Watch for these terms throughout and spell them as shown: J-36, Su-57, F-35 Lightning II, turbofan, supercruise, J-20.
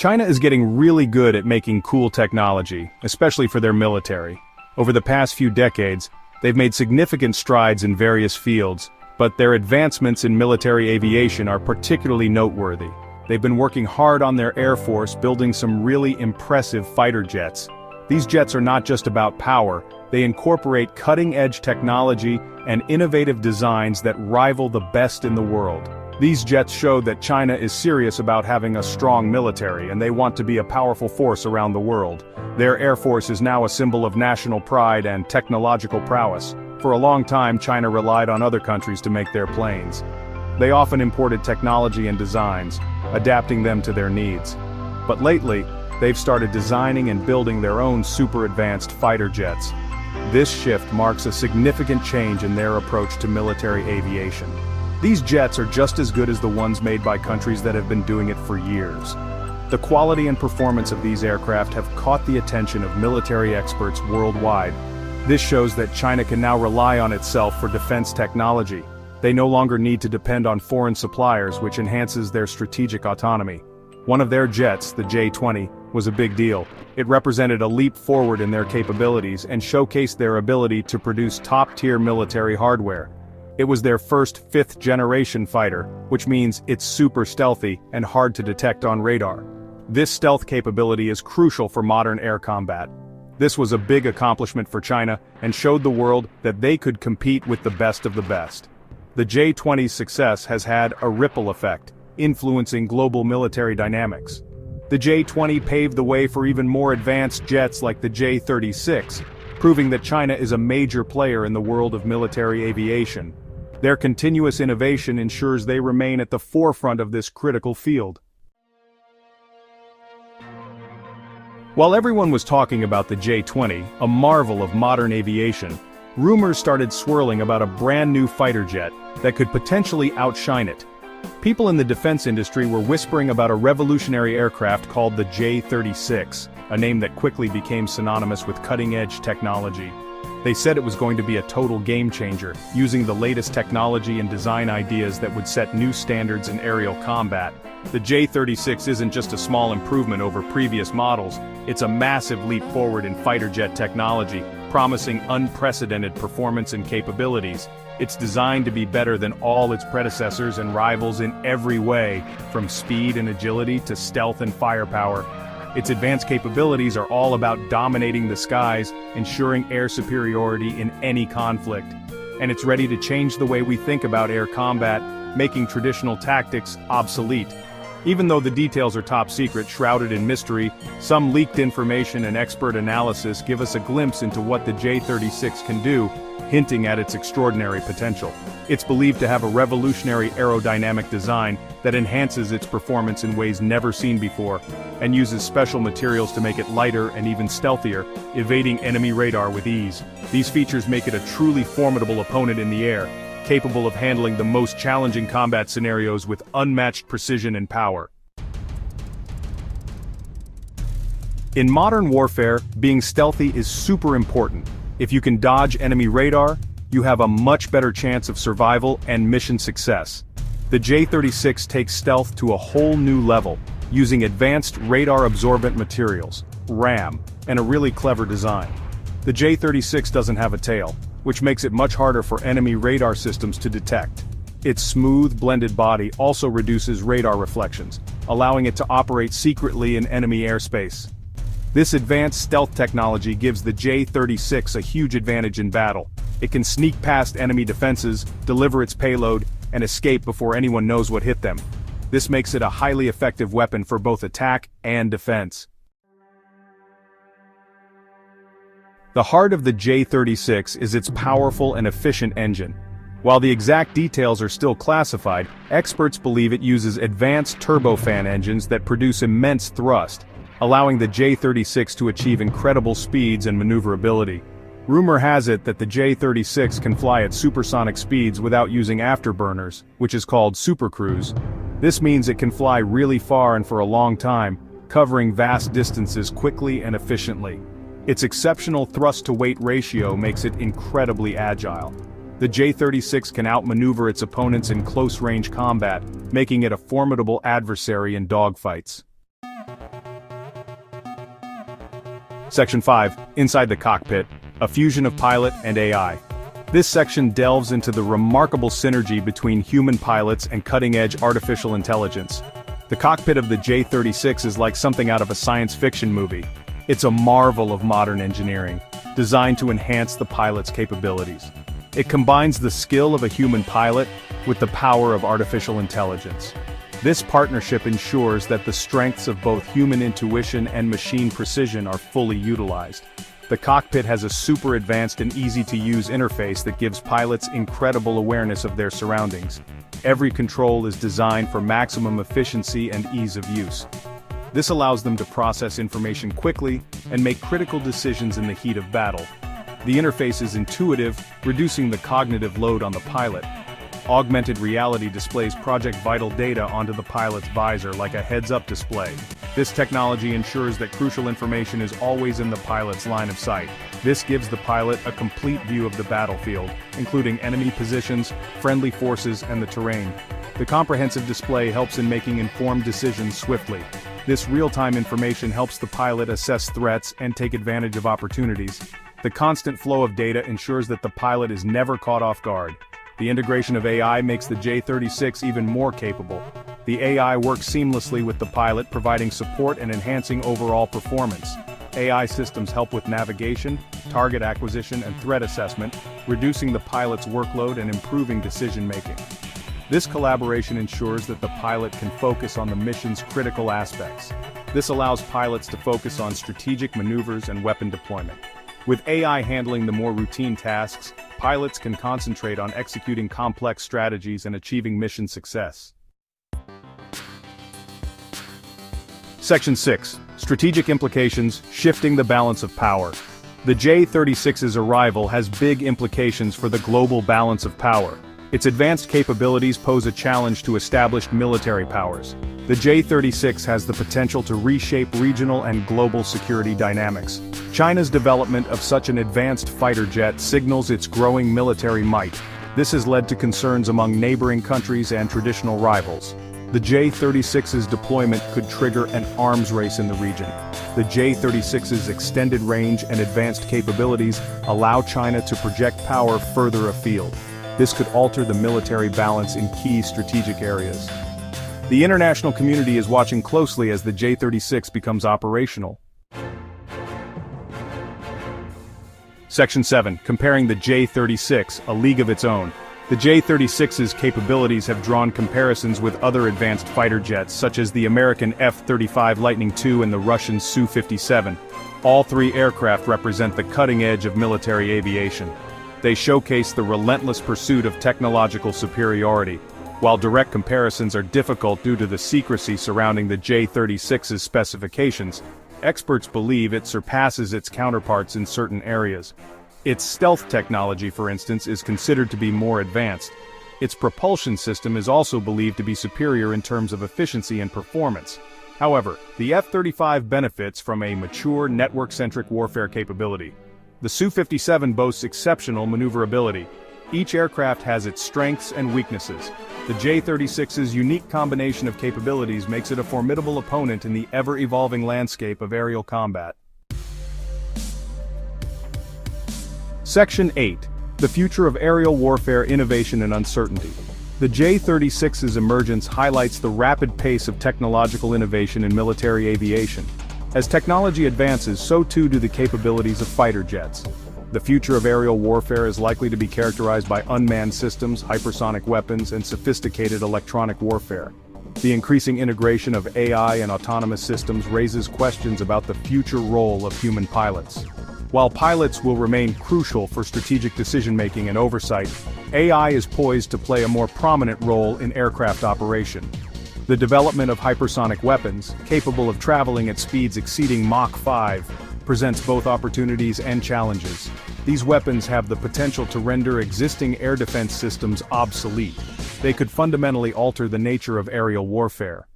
China is getting really good at making cool technology, especially for their military. Over the past few decades, they've made significant strides in various fields, but their advancements in military aviation are particularly noteworthy. They've been working hard on their air force, building some really impressive fighter jets. These jets are not just about power, they incorporate cutting-edge technology and innovative designs that rival the best in the world. These jets show that China is serious about having a strong military, and they want to be a powerful force around the world. Their air force is now a symbol of national pride and technological prowess. For a long time, China relied on other countries to make their planes. They often imported technology and designs, adapting them to their needs. But lately, they've started designing and building their own super-advanced fighter jets. This shift marks a significant change in their approach to military aviation. These jets are just as good as the ones made by countries that have been doing it for years. The quality and performance of these aircraft have caught the attention of military experts worldwide. This shows that China can now rely on itself for defense technology. They no longer need to depend on foreign suppliers, which enhances their strategic autonomy. One of their jets, the J-20, was a big deal. It represented a leap forward in their capabilities and showcased their ability to produce top-tier military hardware. It was their first fifth-generation fighter, which means it's super stealthy and hard to detect on radar. This stealth capability is crucial for modern air combat. This was a big accomplishment for China and showed the world that they could compete with the best of the best. The J-20's success has had a ripple effect, influencing global military dynamics. The J-20 paved the way for even more advanced jets like the J-36, proving that China is a major player in the world of military aviation. Their continuous innovation ensures they remain at the forefront of this critical field. While everyone was talking about the J-20, a marvel of modern aviation, rumors started swirling about a brand new fighter jet that could potentially outshine it. People in the defense industry were whispering about a revolutionary aircraft called the J-36, a name that quickly became synonymous with cutting-edge technology. They said it was going to be a total game-changer, using the latest technology and design ideas that would set new standards in aerial combat. The J-36 isn't just a small improvement over previous models, it's a massive leap forward in fighter jet technology, promising unprecedented performance and capabilities. It's designed to be better than all its predecessors and rivals in every way, from speed and agility to stealth and firepower. Its advanced capabilities are all about dominating the skies, ensuring air superiority in any conflict. And it's ready to change the way we think about air combat, making traditional tactics obsolete. Even though the details are top secret, shrouded in mystery, some leaked information and expert analysis give us a glimpse into what the J-36 can do, hinting at its extraordinary potential. It's believed to have a revolutionary aerodynamic design that enhances its performance in ways never seen before, and uses special materials to make it lighter and even stealthier, evading enemy radar with ease. These features make it a truly formidable opponent in the air, capable of handling the most challenging combat scenarios with unmatched precision and power. In modern warfare, being stealthy is super important. If you can dodge enemy radar, you have a much better chance of survival and mission success. The J-36 takes stealth to a whole new level, using advanced radar-absorbent materials, RAM, and a really clever design. The J-36 doesn't have a tail, which makes it much harder for enemy radar systems to detect. Its smooth, blended body also reduces radar reflections, allowing it to operate secretly in enemy airspace. This advanced stealth technology gives the J-36 a huge advantage in battle. It can sneak past enemy defenses, deliver its payload, and escape before anyone knows what hit them. This makes it a highly effective weapon for both attack and defense. The heart of the J-36 is its powerful and efficient engine. While the exact details are still classified, experts believe it uses advanced turbofan engines that produce immense thrust, allowing the J-36 to achieve incredible speeds and maneuverability. Rumor has it that the J-36 can fly at supersonic speeds without using afterburners, which is called supercruise. This means it can fly really far and for a long time, covering vast distances quickly and efficiently. Its exceptional thrust-to-weight ratio makes it incredibly agile. The J-36 can outmaneuver its opponents in close-range combat, making it a formidable adversary in dogfights. Section 5, Inside the Cockpit, a fusion of pilot and AI. This section delves into the remarkable synergy between human pilots and cutting-edge artificial intelligence. The cockpit of the J-36 is like something out of a science fiction movie. It's a marvel of modern engineering, designed to enhance the pilot's capabilities. It combines the skill of a human pilot with the power of artificial intelligence. This partnership ensures that the strengths of both human intuition and machine precision are fully utilized. The cockpit has a super advanced and easy-to-use interface that gives pilots incredible awareness of their surroundings. Every control is designed for maximum efficiency and ease of use. This allows them to process information quickly and make critical decisions in the heat of battle. The interface is intuitive, reducing the cognitive load on the pilot. Augmented reality displays Project Vital data onto the pilot's visor like a heads-up display. This technology ensures that crucial information is always in the pilot's line of sight. This gives the pilot a complete view of the battlefield, including enemy positions, friendly forces, and the terrain. The comprehensive display helps in making informed decisions swiftly. This real-time information helps the pilot assess threats and take advantage of opportunities. The constant flow of data ensures that the pilot is never caught off guard. The integration of AI makes the J-36 even more capable. The AI works seamlessly with the pilot, providing support and enhancing overall performance. AI systems help with navigation, target acquisition, and threat assessment, reducing the pilot's workload and improving decision-making. This collaboration ensures that the pilot can focus on the mission's critical aspects. This allows pilots to focus on strategic maneuvers and weapon deployment. With AI handling the more routine tasks, pilots can concentrate on executing complex strategies and achieving mission success. Section 6. Strategic Implications: Shifting the Balance of Power. The J-36's arrival has big implications for the global balance of power. Its advanced capabilities pose a challenge to established military powers. The J-36 has the potential to reshape regional and global security dynamics. China's development of such an advanced fighter jet signals its growing military might. This has led to concerns among neighboring countries and traditional rivals. The J-36's deployment could trigger an arms race in the region. The J-36's extended range and advanced capabilities allow China to project power further afield. This could alter the military balance in key strategic areas. The international community is watching closely as the J-36 becomes operational. Section 7. Comparing the J-36, a league of its own. The J-36's capabilities have drawn comparisons with other advanced fighter jets such as the American F-35 Lightning II and the Russian Su-57. All three aircraft represent the cutting edge of military aviation. They showcase the relentless pursuit of technological superiority, while direct comparisons are difficult due to the secrecy surrounding the J-36's specifications. Experts believe it surpasses its counterparts in certain areas. Its stealth technology, for instance, is considered to be more advanced. Its propulsion system is also believed to be superior in terms of efficiency and performance. However, the F-35 benefits from a mature, network-centric warfare capability. The Su-57 boasts exceptional maneuverability. Each aircraft has its strengths and weaknesses. The J-36's unique combination of capabilities makes it a formidable opponent in the ever-evolving landscape of aerial combat. Section 8. The Future of Aerial Warfare: Innovation and Uncertainty. The J-36's emergence highlights the rapid pace of technological innovation in military aviation. As technology advances, so too do the capabilities of fighter jets. The future of aerial warfare is likely to be characterized by unmanned systems, hypersonic weapons, and sophisticated electronic warfare. The increasing integration of AI and autonomous systems raises questions about the future role of human pilots. While pilots will remain crucial for strategic decision-making and oversight, AI is poised to play a more prominent role in aircraft operation. The development of hypersonic weapons, capable of traveling at speeds exceeding Mach 5, presents both opportunities and challenges. These weapons have the potential to render existing air defense systems obsolete. They could fundamentally alter the nature of aerial warfare.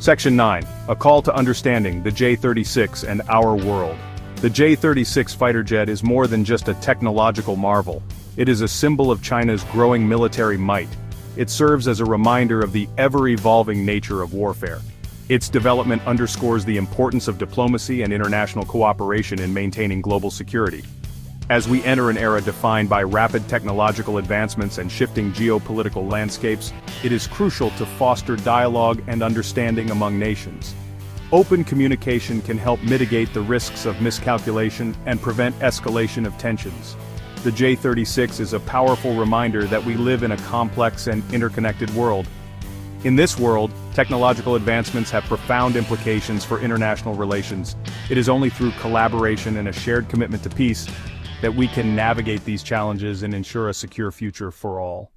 Section 9. A Call to Understanding the J-36 and Our World. The J-36 fighter jet is more than just a technological marvel. It is a symbol of China's growing military might. It serves as a reminder of the ever-evolving nature of warfare. Its development underscores the importance of diplomacy and international cooperation in maintaining global security. As we enter an era defined by rapid technological advancements and shifting geopolitical landscapes, it is crucial to foster dialogue and understanding among nations. Open communication can help mitigate the risks of miscalculation and prevent escalation of tensions. The J-36 is a powerful reminder that we live in a complex and interconnected world. In this world, technological advancements have profound implications for international relations. It is only through collaboration and a shared commitment to peace that we can navigate these challenges and ensure a secure future for all.